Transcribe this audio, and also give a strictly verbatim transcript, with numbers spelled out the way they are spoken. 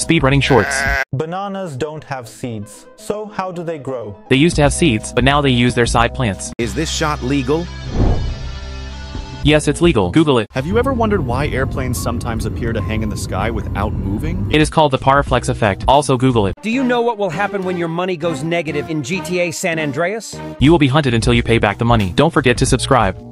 Speedrunning shorts. Bananas don't have seeds, so how do they grow? They used to have seeds, but now they use their side plants. Is this shot legal? Yes, it's legal. Google it. Have you ever wondered why airplanes sometimes appear to hang in the sky without moving? It is called the Paraflex effect. Also Google it. Do you know what will happen when your money goes negative in G T A San Andreas? You will be hunted until you pay back the money. Don't forget to subscribe.